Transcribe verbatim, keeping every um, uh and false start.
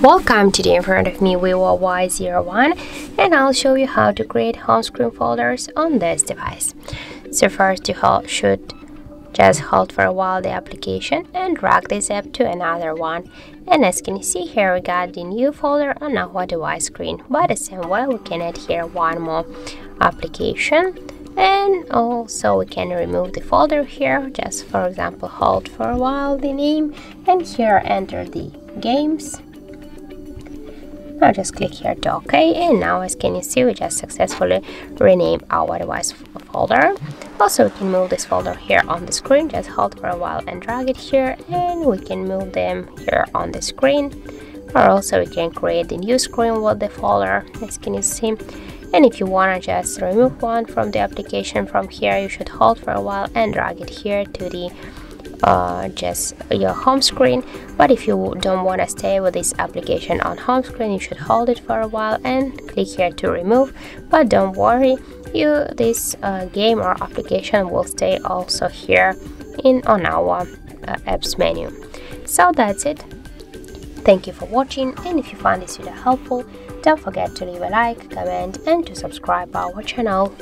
Welcome today in front of me Vivo Y zero one, and I'll show you how to create home screen folders on this device. So first you hold, should just hold for a while the application and drag this app to another one. And as can you see here, we got the new folder on our device screen. But the same way we can add here one more application. And also we can remove the folder here, just for example hold for a while the name and here enter the games. Now just click here to OK, and now as can you see we just successfully rename our device folder. Also we can move this folder here on the screen, just hold for a while and drag it here, and we can move them here on the screen. Or also we can create the new screen with the folder, as can you see. And if you want to just remove one from the application from here, you should hold for a while and drag it here to the uh, just your home screen. But if you don't want to stay with this application on home screen, you should hold it for a while and click here to remove. But don't worry, you this uh, game or application will stay also here in on our uh, apps menu. So that's it. Thank you for watching, and if you found this video helpful, don't forget to leave a like, comment, and to subscribe our channel.